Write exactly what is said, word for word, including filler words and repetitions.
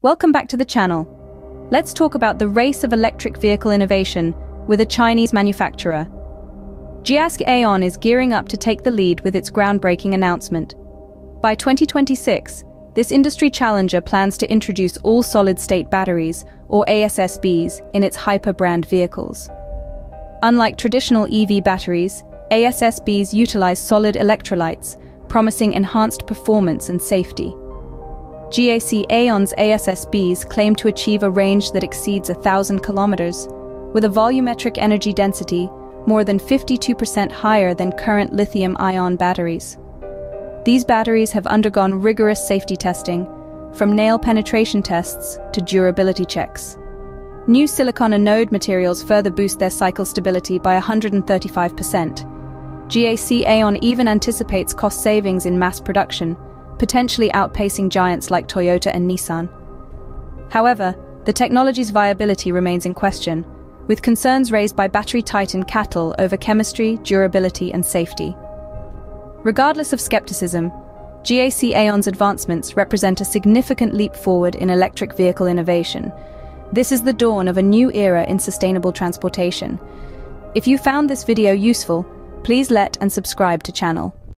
Welcome back to the channel. Let's talk about the race of electric vehicle innovation with a Chinese manufacturer. G A C Aion is gearing up to take the lead with its groundbreaking announcement. By twenty twenty-six, this industry challenger plans to introduce all-solid-state batteries, or A S S Bs, in its hyper-brand vehicles. Unlike traditional E V batteries, A S S Bs utilize solid electrolytes, promising enhanced performance and safety. G A C Aion's A S S Bs claim to achieve a range that exceeds one thousand kilometers, with a volumetric energy density more than fifty-two percent higher than current lithium-ion batteries. These batteries have undergone rigorous safety testing, from nail penetration tests to durability checks. New silicon anode materials further boost their cycle stability by one hundred thirty-five percent. G A C Aion even anticipates cost savings in mass production, potentially outpacing giants like Toyota and Nissan. However, the technology's viability remains in question, with concerns raised by battery titan C A T L over chemistry, durability, and safety. Regardless of skepticism, G A C Aion's advancements represent a significant leap forward in electric vehicle innovation. This is the dawn of a new era in sustainable transportation. If you found this video useful, please like and subscribe to the channel.